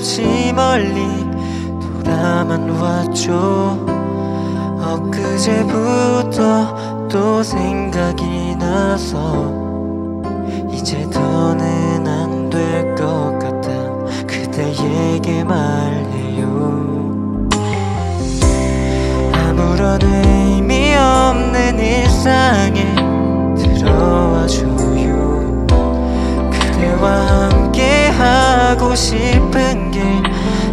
없이 멀리 돌아만 왔죠. 엊그제부터 또 생각이 나서 이제 더는 안 될 것 같아. 그대에게 말해요. 아무런 의미 없는 일상에 들어와줘요. 그대와 함께 하고 싶은 게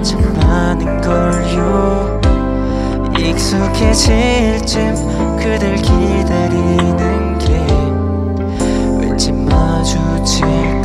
참 많은 걸요. 익숙해질 쯤 그댈 기다리는 게 왠지 마주칠